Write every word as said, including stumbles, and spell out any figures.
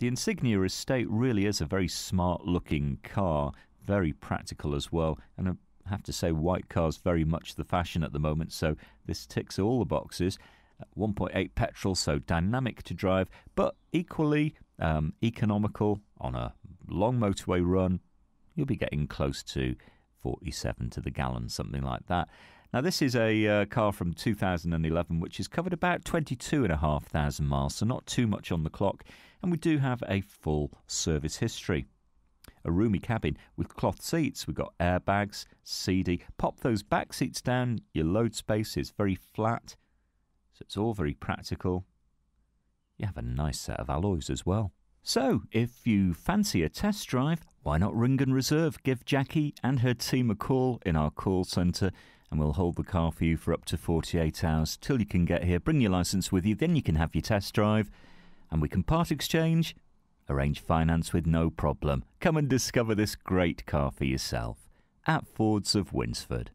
The Insignia Estate really is a very smart-looking car, very practical as well, and I have to say white cars very much the fashion at the moment, so this ticks all the boxes. one point eight petrol, so dynamic to drive, but equally um, economical. On a long motorway run, you'll be getting close to forty-seven to the gallon, something like that. Now, this is a uh, car from two thousand eleven, which has covered about twenty-two and a half thousand miles, so not too much on the clock, and we do have a full service history. A roomy cabin with cloth seats, we've got airbags, seedy. Pop those back seats down, your load space is very flat, so it's all very practical. You have a nice set of alloys as well. So, if you fancy a test drive, why not ring and reserve? Give Jackie and her team a call in our call centre, and we'll hold the car for you for up to forty-eight hours till you can get here. Bring your licence with you, then you can have your test drive, and we can part exchange, arrange finance with no problem. Come and discover this great car for yourself at Fords of Winsford.